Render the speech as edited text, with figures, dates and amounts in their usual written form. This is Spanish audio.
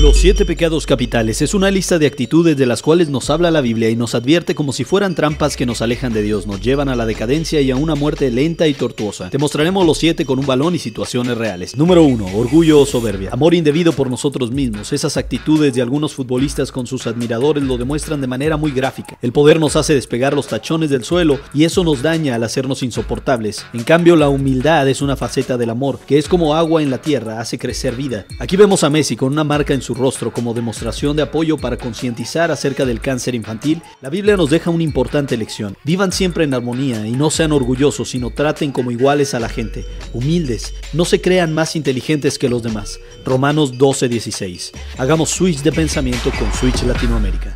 Los 7 pecados capitales es una lista de actitudes de las cuales nos habla la Biblia y nos advierte como si fueran trampas que nos alejan de Dios, nos llevan a la decadencia y a una muerte lenta y tortuosa. Te mostraremos los 7 con un balón y situaciones reales. Número 1. Orgullo o soberbia. Amor indebido por nosotros mismos. Esas actitudes de algunos futbolistas con sus admiradores lo demuestran de manera muy gráfica. El poder nos hace despegar los tachones del suelo y eso nos daña al hacernos insoportables. En cambio, la humildad es una faceta del amor, que es como agua en la tierra, hace crecer vida. Aquí vemos a Messi con una marca en su rostro como demostración de apoyo para concientizar acerca del cáncer infantil. La Biblia nos deja una importante lección. Vivan siempre en armonía y no sean orgullosos, sino traten como iguales a la gente, humildes, no se crean más inteligentes que los demás. Romanos 12:16. Hagamos switch de pensamiento con Switch Latinoamérica.